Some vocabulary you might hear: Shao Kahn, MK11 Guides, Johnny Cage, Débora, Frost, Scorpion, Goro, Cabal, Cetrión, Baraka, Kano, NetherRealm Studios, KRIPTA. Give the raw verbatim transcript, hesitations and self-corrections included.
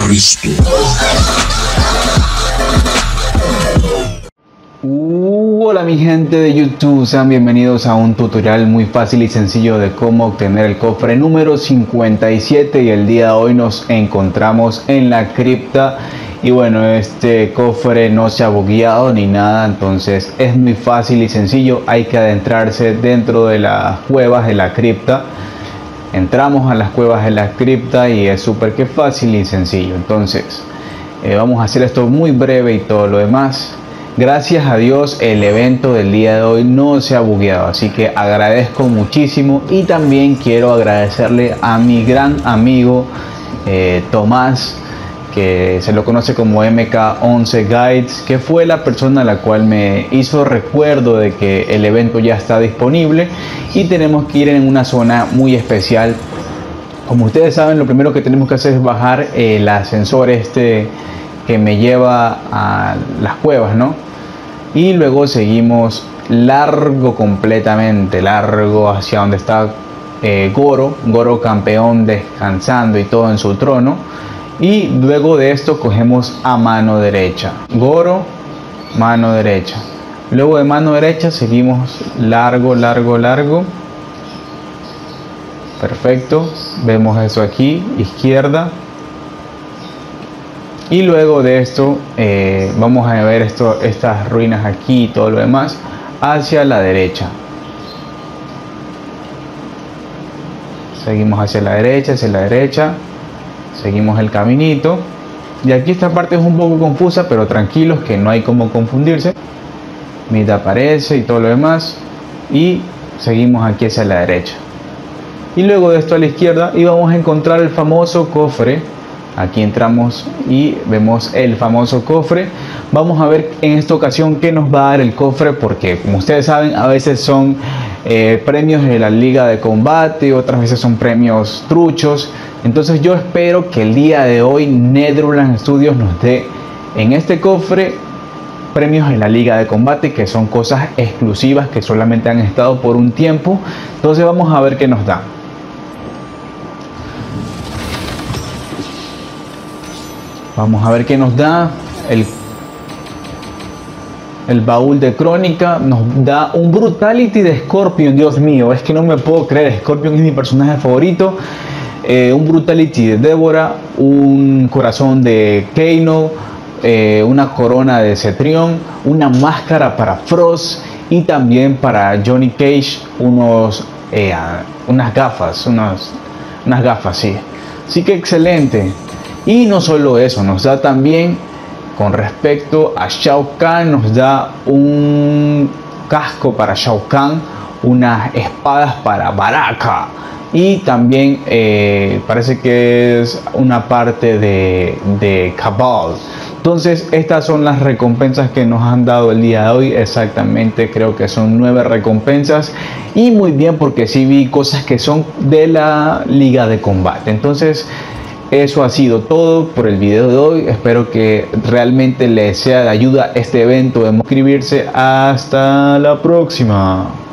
arresto. Uh, hola mi gente de YouTube, sean bienvenidos a un tutorial muy fácil y sencillo de cómo obtener el cofre número cincuenta y siete, y el día de hoy nos encontramos en la cripta. Y bueno, este cofre no se ha bugueado ni nada, entonces es muy fácil y sencillo. Hay que adentrarse dentro de las cuevas de la cripta. Entramos a las cuevas de la cripta y es súper que fácil y sencillo. Entonces eh, vamos a hacer esto muy breve y todo lo demás. Gracias a Dios el evento del día de hoy no se ha bugueado, así que agradezco muchísimo. Y también quiero agradecerle a mi gran amigo eh, Tomás, que se lo conoce como M K once Guides, que fue la persona a la cual me hizo recuerdo de que el evento ya está disponible y tenemos que ir en una zona muy especial. Como ustedes saben, lo primero que tenemos que hacer es bajar el ascensor este que me lleva a las cuevas, ¿no? Y luego seguimos largo, completamente largo, hacia donde está eh, Goro, Goro campeón descansando y todo en su trono. Y luego de esto cogemos a mano derecha, Goro, mano derecha. Luego de mano derecha seguimos largo, largo, largo. Perfecto, vemos eso aquí, izquierda. Y luego de esto eh, vamos a ver esto, estas ruinas aquí y todo lo demás, hacia la derecha. Seguimos hacia la derecha, hacia la derecha. Seguimos el caminito. Y aquí esta parte es un poco confusa, pero tranquilos que no hay como confundirse. Mira, aparece y todo lo demás. Y seguimos aquí hacia la derecha. Y luego de esto a la izquierda y vamos a encontrar el famoso cofre. Aquí entramos y vemos el famoso cofre. Vamos a ver en esta ocasión qué nos va a dar el cofre, porque como ustedes saben, a veces son eh, premios de la liga de combate, otras veces son premios truchos. Entonces yo espero que el día de hoy NetherRealm Studios nos dé en este cofre premios de la liga de combate, que son cosas exclusivas que solamente han estado por un tiempo. Entonces vamos a ver qué nos da. Vamos a ver qué nos da el, el baúl de crónica. Nos da un brutality de Scorpion. Dios mío, es que no me puedo creer. Scorpion es mi personaje favorito. Eh, un brutality de Débora, un corazón de Kano, eh, una corona de Cetrión, una máscara para Frost y también para Johnny Cage unos, eh, unas gafas, unos, unas gafas, sí. Así que excelente. Y no solo eso, nos da también con respecto a Shao Kahn, nos da un casco para Shao Kahn, unas espadas para Baraka y también eh, parece que es una parte de, de Cabal. Entonces estas son las recompensas que nos han dado el día de hoy. Exactamente, creo que son nueve recompensas. Y muy bien, porque sí vi cosas que son de la liga de combate. Entonces eso ha sido todo por el video de hoy. Espero que realmente les sea de ayuda este evento. Debemos suscribirse. Hasta la próxima.